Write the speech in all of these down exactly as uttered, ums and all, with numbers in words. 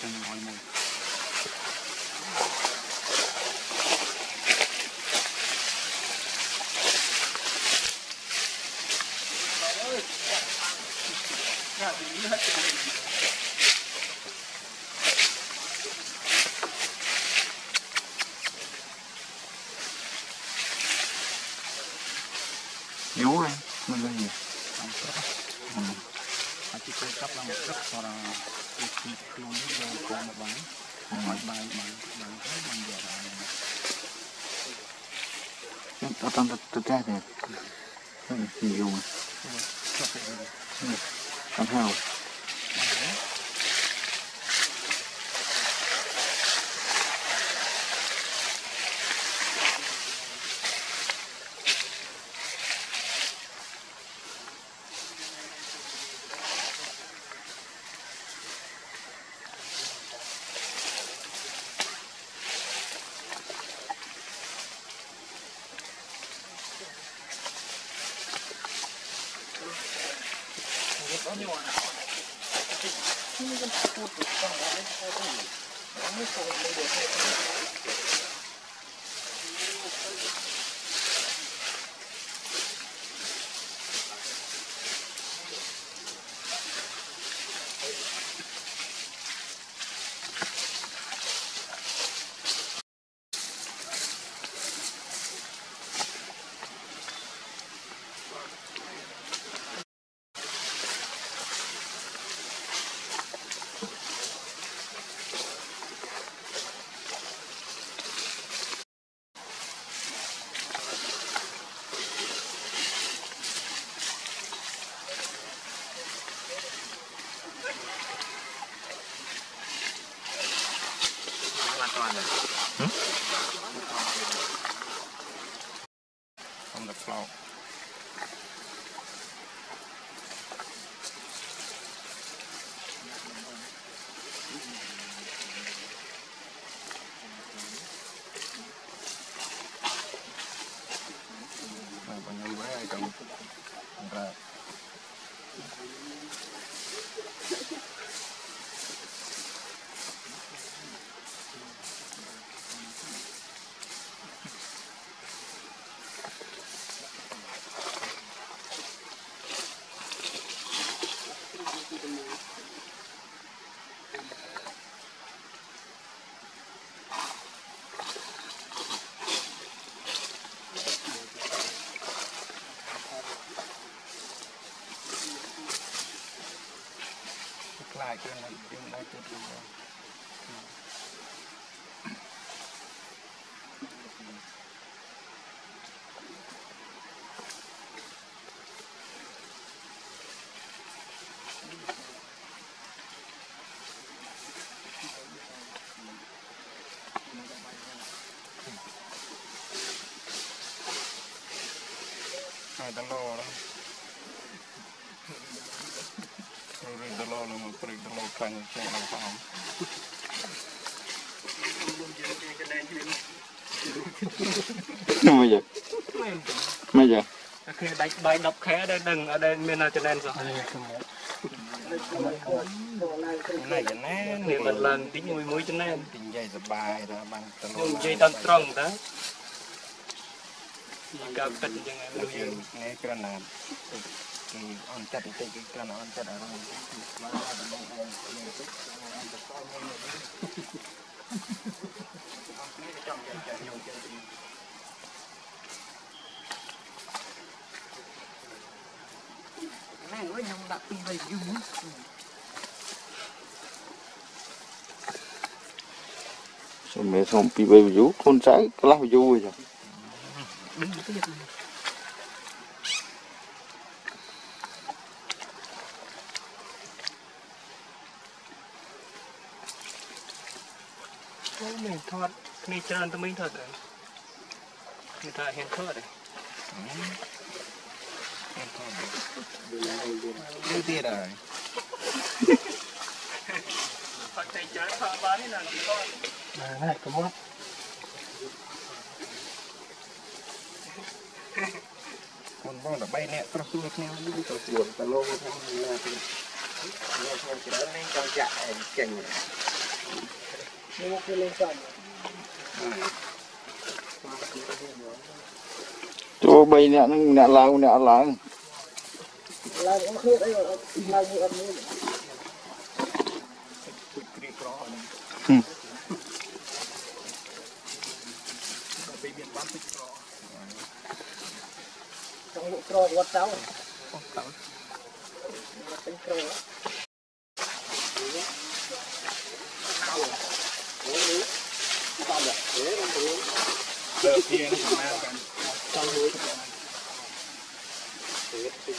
One more. Юра, назови. А теперь как нам скоро идти к нему за комбайн? А там тут тянет. Юра. Там хау. Они у нас. Ты не будешь тут, там, они ходили. Они ходили. Hmm? On the floor. Like you like like to do I don't know. Hãy subscribe cho kênh Ghiền Mì Gõ Để không bỏ lỡ on that they get on that around so mẹ xong pi bay view con trái lao vui rồi thoát này trơn tụi mình thật rồi, người ta hiện thoát rồi, hiện thoát rồi, đưa tiền rồi, phải chạy trái phá bán đi nào người con, à này có mất, còn bao là bay nè, tao chưa nghe những trò chuyện tao lâu không nghe, tao không chỉ nói nên con chạy cảnh. ตัวใบเนี่ยนั่งเนี่ยลาวเนี่ยลางลางก็คือไอ้ลางอยู่อันนี้ต้องลุกโกรธวัดเจ้าเป็นโกรธเดินเพียงมากกันต้องรู้ทุกอย่างเสียสิ่ง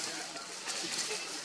Thank you.